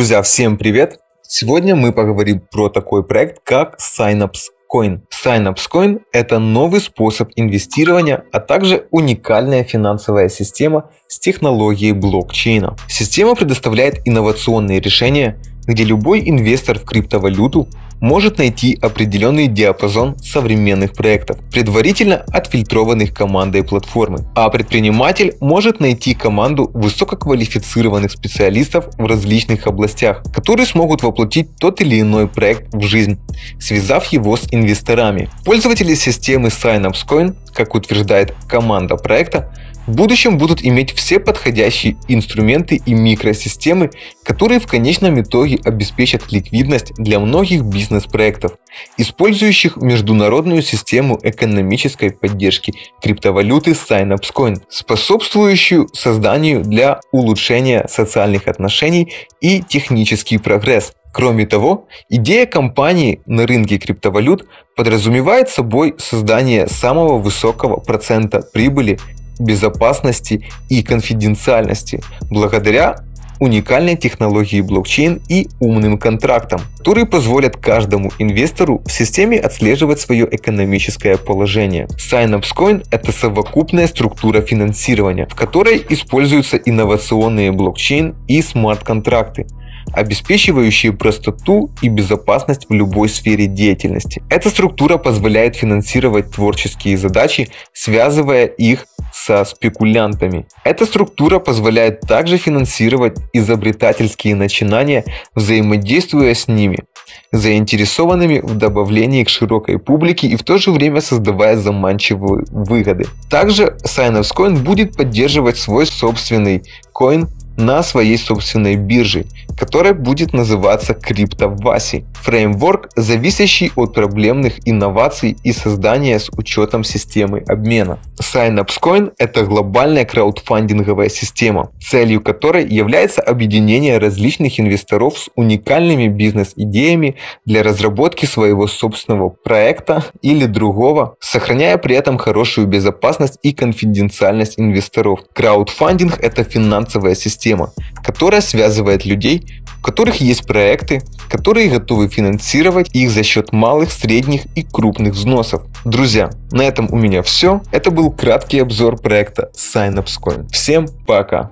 Друзья, всем привет! Сегодня мы поговорим про такой проект, как SynapseCoin. SynapseCoin – это новый способ инвестирования, а также уникальная финансовая система с технологией блокчейна. Система предоставляет инновационные решения, где любой инвестор в криптовалюту может найти определенный диапазон современных проектов, предварительно отфильтрованных командой платформы. А предприниматель может найти команду высококвалифицированных специалистов в различных областях, которые смогут воплотить тот или иной проект в жизнь, связав его с инвесторами. Пользователи системы SynapseCoin, как утверждает команда проекта, в будущем будут иметь все подходящие инструменты и микросистемы, которые в конечном итоге обеспечат ликвидность для многих бизнес-проектов, использующих международную систему экономической поддержки криптовалюты SynapseCoin, способствующую созданию для улучшения социальных отношений и технический прогресс. Кроме того, идея компании на рынке криптовалют подразумевает собой создание самого высокого процента прибыли, безопасности и конфиденциальности благодаря уникальной технологии блокчейн и умным контрактам, которые позволят каждому инвестору в системе отслеживать свое экономическое положение. SynapseCoin – это совокупная структура финансирования, в которой используются инновационные блокчейн и смарт-контракты, обеспечивающие простоту и безопасность в любой сфере деятельности. Эта структура позволяет финансировать творческие задачи, связывая их со спекулянтами. Эта структура позволяет также финансировать изобретательские начинания, взаимодействуя с ними, заинтересованными в добавлении к широкой публике и в то же время создавая заманчивые выгоды. Также SynapseCoin будет поддерживать свой собственный коин на своей собственной бирже, которая будет называться CryptoVasi. Фреймворк, зависящий от проблемных инноваций и создания с учетом системы обмена. SynapseCoin – это глобальная краудфандинговая система, целью которой является объединение различных инвесторов с уникальными бизнес-идеями для разработки своего собственного проекта или другого, сохраняя при этом хорошую безопасность и конфиденциальность инвесторов. Краудфандинг – это финансовая система, которая связывает людей, у которых есть проекты, которые готовы финансировать их за счет малых, средних и крупных взносов. Друзья, на этом у меня все. Это был краткий обзор проекта SynapseCoin. Всем пока!